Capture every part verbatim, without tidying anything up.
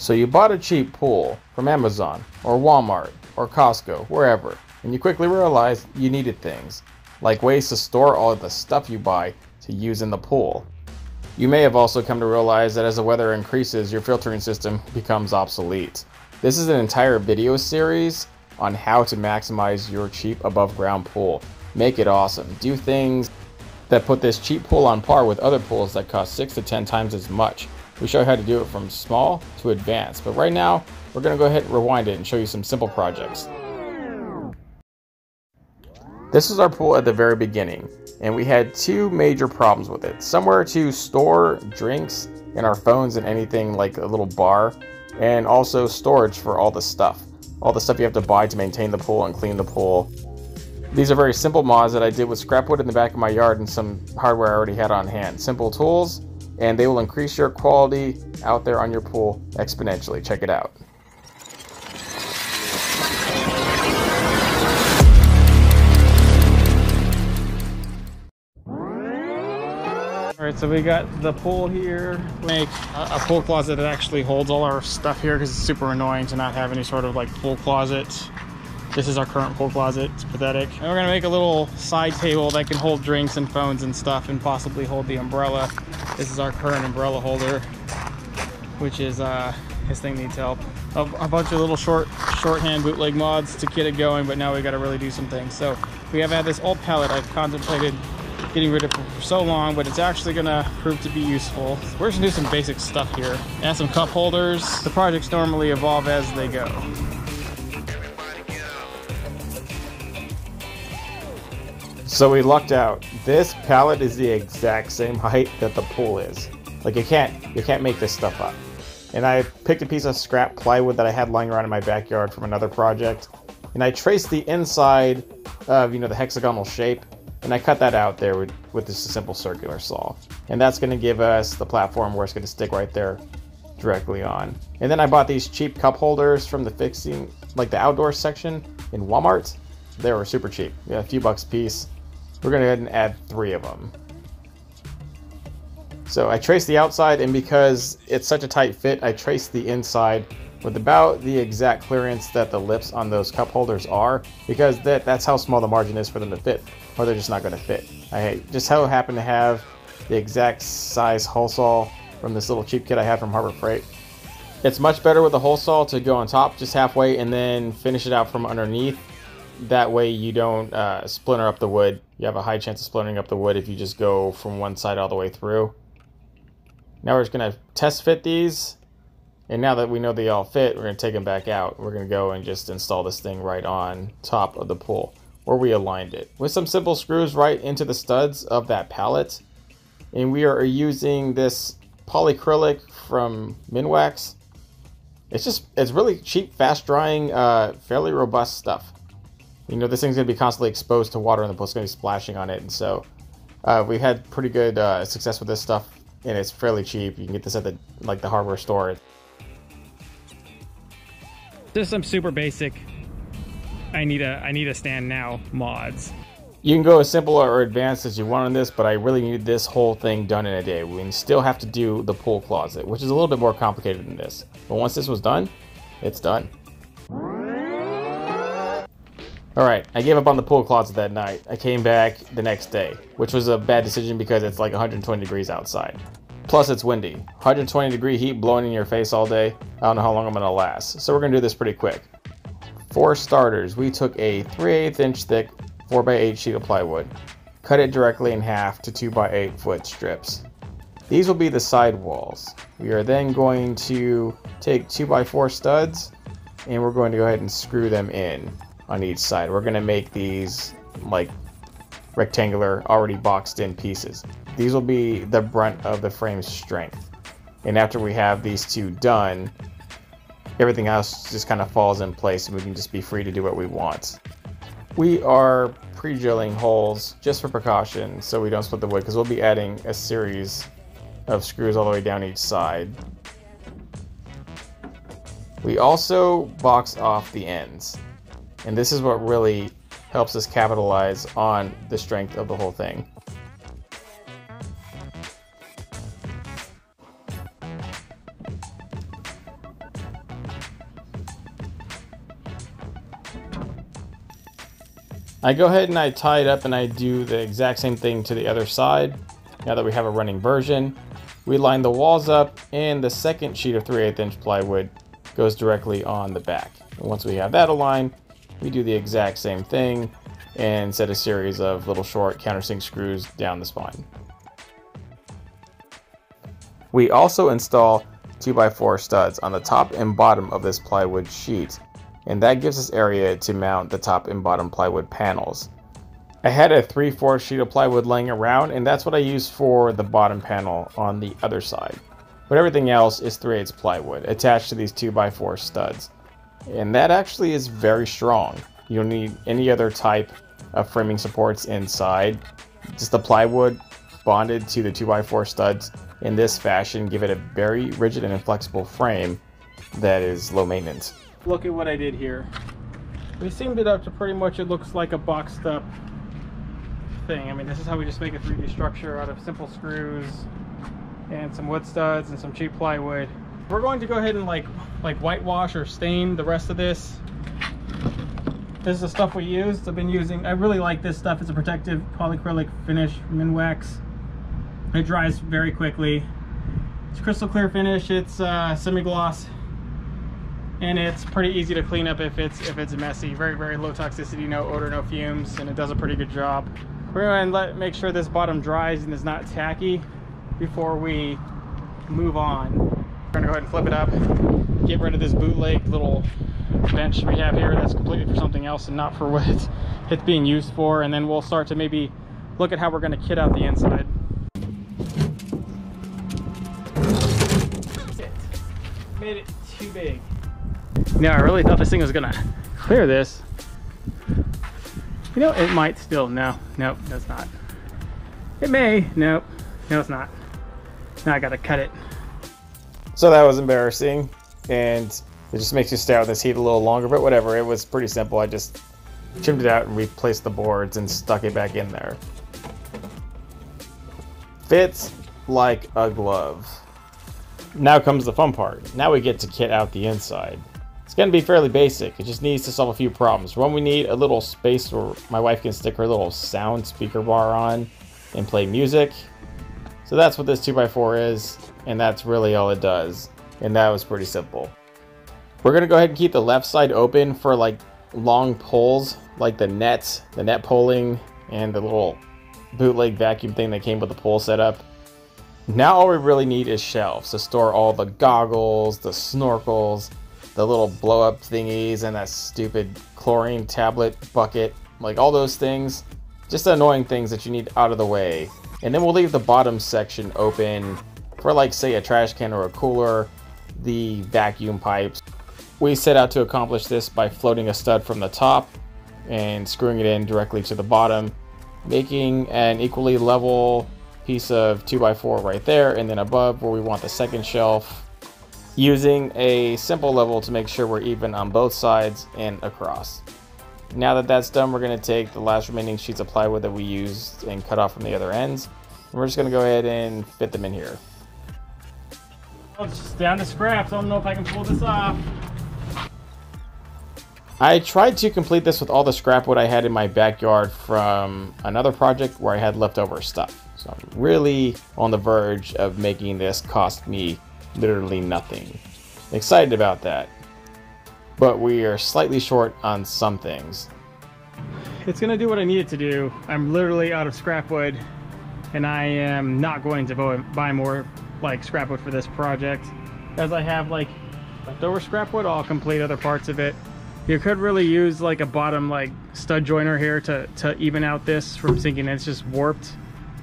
So you bought a cheap pool from Amazon or Walmart or Costco, wherever, and you quickly realized you needed things, like ways to store all of the stuff you buy to use in the pool. You may have also come to realize that as the weather increases, your filtering system becomes obsolete. This is an entire video series on how to maximize your cheap above ground pool. Make it awesome. Do things that put this cheap pool on par with other pools that cost six to ten times as much. We show you how to do it from small to advanced, but right now we're going to go ahead and rewind it and show you some simple projects. This is our pool at the very beginning, and we had two major problems with it. Somewhere to store drinks and our phones and anything, like a little bar, and also storage for all the stuff. All the stuff you have to buy to maintain the pool and clean the pool. These are very simple mods that I did with scrap wood in the back of my yard and some hardware I already had on hand. Simple tools, and they will increase your quality out there on your pool exponentially. Check it out. All right, so we got the pool here. Make a, a pool closet that actually holds all our stuff here, because it's super annoying to not have any sort of like pool closet. This is our current pool closet. It's pathetic. And we're gonna make a little side table that can hold drinks and phones and stuff, and possibly hold the umbrella. This is our current umbrella holder, which is, uh, this thing needs help. A, a bunch of little short, shorthand bootleg mods to get it going, but now we gotta really do some things. So we have had this old pallet I've contemplated getting rid of for so long, but it's actually gonna prove to be useful. We're just gonna do some basic stuff here. Add some cup holders. The projects normally evolve as they go. So we lucked out. This pallet is the exact same height that the pool is. Like, you can't, you can't make this stuff up. And I picked a piece of scrap plywood that I had lying around in my backyard from another project, and I traced the inside of, you know, the hexagonal shape, and I cut that out there with, with this simple circular saw. And that's gonna give us the platform where it's gonna stick right there directly on. And then I bought these cheap cup holders from the fixing, like the outdoor section in Walmart. They were super cheap, yeah, a few bucks a piece. We're gonna go ahead and add three of them. So I traced the outside, and because it's such a tight fit, I traced the inside with about the exact clearance that the lips on those cup holders are, because that, that's how small the margin is for them to fit, or they're just not gonna fit. I just so happen to have the exact size hole saw from this little cheap kit I had from Harbor Freight. It's much better with a hole saw to go on top just halfway and then finish it out from underneath. That way you don't uh, splinter up the wood. You have a high chance of splintering up the wood if you just go from one side all the way through. Now we're just gonna test fit these. And now that we know they all fit, we're gonna take them back out. We're gonna go and just install this thing right on top of the pool where we aligned it, with some simple screws right into the studs of that pallet. And we are using this polyacrylic from Minwax. It's just, it's really cheap, fast drying, uh, fairly robust stuff. You know, this thing's gonna be constantly exposed to water, and the pool's gonna be splashing on it. And so uh, we had pretty good uh, success with this stuff, and it's fairly cheap. You can get this at the, like the hardware store. Just some super basic, I need a, I need a stand now mods. You can go as simple or advanced as you want on this, but I really need this whole thing done in a day. We still have to do the pool closet, which is a little bit more complicated than this. But once this was done, it's done. All right, I gave up on the pool closet that night. I came back the next day, which was a bad decision because it's like one hundred twenty degrees outside. Plus it's windy, one hundred twenty degree heat blowing in your face all day. I don't know how long I'm gonna last. So we're gonna do this pretty quick. For starters, we took a three eighths inch thick four by eight sheet of plywood, cut it directly in half to two by eight foot strips. These will be the side walls. We are then going to take two by four studs, and we're going to go ahead and screw them in on each side. We're gonna make these like rectangular, already boxed in pieces. These will be the brunt of the frame's strength. And after we have these two done, everything else just kind of falls in place, and we can just be free to do what we want. We are pre-drilling holes just for precaution so we don't split the wood, because we'll be adding a series of screws all the way down each side. We also box off the ends. And this is what really helps us capitalize on the strength of the whole thing. I go ahead and I tie it up and I do the exact same thing to the other side. Now that we have a running version, we line the walls up and the second sheet of three eighths inch plywood goes directly on the back. And once we have that aligned, we do the exact same thing and set a series of little short countersink screws down the spine. We also install two by four studs on the top and bottom of this plywood sheet, and that gives us area to mount the top and bottom plywood panels. I had a three fourths sheet of plywood laying around, and that's what I used for the bottom panel on the other side. But everything else is three eighths plywood attached to these two by four studs. And that actually is very strong. You don't need any other type of framing supports inside. Just the plywood bonded to the two by four studs in this fashion give it a very rigid and inflexible frame that is low maintenance. Look at what I did here. We seamed it up to pretty much, it looks like a boxed up thing. I mean, this is how we just make a three D structure out of simple screws and some wood studs and some cheap plywood. We're going to go ahead and like like whitewash or stain the rest of this. This is the stuff we used. I've been using, I really like this stuff. It's a protective polyacrylic finish, Minwax. It dries very quickly. It's crystal clear finish. It's uh, semi-gloss, and it's pretty easy to clean up if it's if it's messy. Very very low toxicity, no odor, no fumes, and it does a pretty good job. We're going to let make sure this bottom dries and is not tacky before we move on. We're going to go ahead and flip it up, get rid of this bootleg little bench we have here that's completely for something else and not for what it's, it's being used for, and then we'll start to maybe look at how we're going to kit out the inside. Made it too big. Now I really thought this thing was gonna clear this. You know, it might still. No, nope, that's not. It may. Nope, no, it's not. Now I gotta cut it. So that was embarrassing, and it just makes you stay out in this heat a little longer. But whatever, it was pretty simple. I just trimmed it out and replaced the boards and stuck it back in there. Fits like a glove. Now comes the fun part. Now we get to kit out the inside. It's going to be fairly basic. It just needs to solve a few problems. One, we need a little space where my wife can stick her little sound speaker bar on and play music. So that's what this two by four is, and that's really all it does. And that was pretty simple. We're going to go ahead and keep the left side open for like long pulls, like the nets, the net pulling, and the little bootleg vacuum thing that came with the pull setup. Now all we really need is shelves to store all the goggles, the snorkels, the little blow up thingies, and that stupid chlorine tablet bucket. Like all those things, just the annoying things that you need out of the way. And then we'll leave the bottom section open for like say a trash can or a cooler, the vacuum pipes. We set out to accomplish this by floating a stud from the top and screwing it in directly to the bottom, making an equally level piece of two by four right there, and then above where we want the second shelf, using a simple level to make sure we're even on both sides and across. Now that that's done, we're going to take the last remaining sheets of plywood that we used and cut off from the other ends, and we're just going to go ahead and fit them in here. Oh, it's just down to scraps. I don't know if I can pull this off. I tried to complete this with all the scrap wood I had in my backyard from another project where I had leftover stuff. So I'm really on the verge of making this cost me literally nothing. I'm excited about that. But we are slightly short on some things. It's gonna do what I need it to do. I'm literally out of scrap wood, and I am not going to buy more like scrap wood for this project, as I have like leftover scrap wood. I'll complete other parts of it. You could really use like a bottom like stud joiner here to, to even out this from sinking. It's just warped.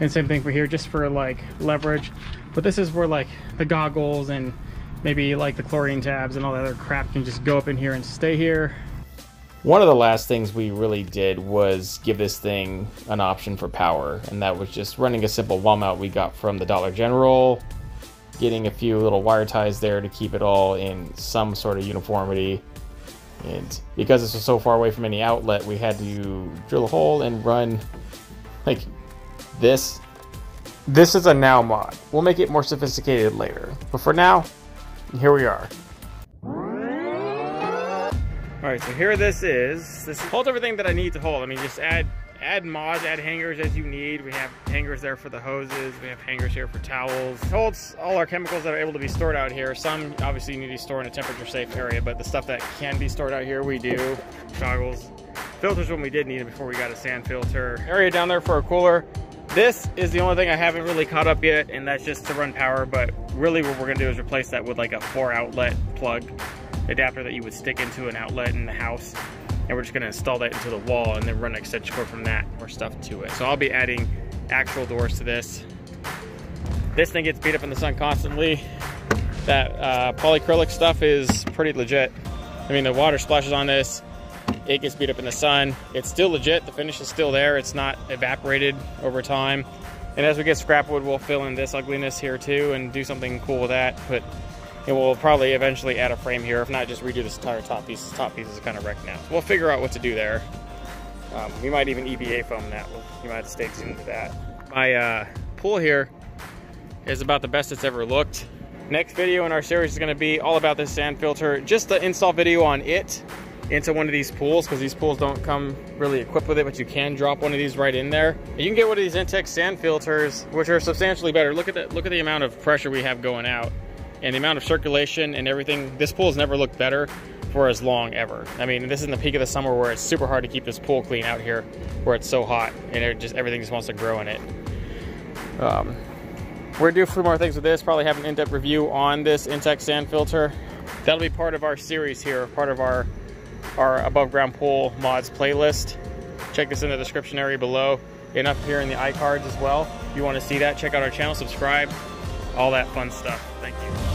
And same thing for here, just for like leverage. But this is where like the goggles and maybe like the chlorine tabs and all that other crap can just go up in here and stay here. One of the last things we really did was give this thing an option for power. And that was just running a simple wall mount we got from the Dollar General, getting a few little wire ties there to keep it all in some sort of uniformity. And because this was so far away from any outlet, we had to drill a hole and run like This, this is a now mod. We'll make it more sophisticated later. But for now, here we are. All right, so here this is. This holds everything that I need to hold. I mean, just add add mods, add hangers as you need. We have hangers there for the hoses. We have hangers here for towels. It holds all our chemicals that are able to be stored out here. Some obviously need to be stored in a temperature safe area, but the stuff that can be stored out here, we do. Goggles, filters when we did need them before we got a sand filter. Area down there for a cooler. This is the only thing I haven't really caught up yet, and that's just to run power, but really what we're gonna do is replace that with like a four outlet plug adapter that you would stick into an outlet in the house. And we're just gonna install that into the wall and then run an extension cord from that or stuff to it. So I'll be adding actual doors to this. This thing gets beat up in the sun constantly. That uh, polyacrylic stuff is pretty legit. I mean, the water splashes on this. It gets beat up in the sun. It's still legit, the finish is still there. It's not evaporated over time. And as we get scrap wood, we'll fill in this ugliness here too and do something cool with that. But it will probably eventually add a frame here. If not, just redo this entire top piece. This top piece is kind of wrecked now. We'll figure out what to do there. Um, we might even E B A foam that. We'll, you might have to stay tuned to that. My uh, pool here is about the best it's ever looked. Next video in our series is gonna be all about this sand filter. Just the install video on it into one of these pools, because these pools don't come really equipped with it, but you can drop one of these right in there. And you can get one of these Intex sand filters, which are substantially better. Look at that, look at the amount of pressure we have going out and the amount of circulation and everything. This pool's never looked better for as long ever. I mean, this is in the peak of the summer where it's super hard to keep this pool clean out here, where it's so hot and it just everything just wants to grow in it. Um, we're due for more things with this, probably have an in-depth review on this Intex sand filter. That'll be part of our series here, part of our our above ground pool mods playlist. Check this in the description area below and up here in the iCards as well. If you want to see that, check out our channel, subscribe, all that fun stuff. Thank you.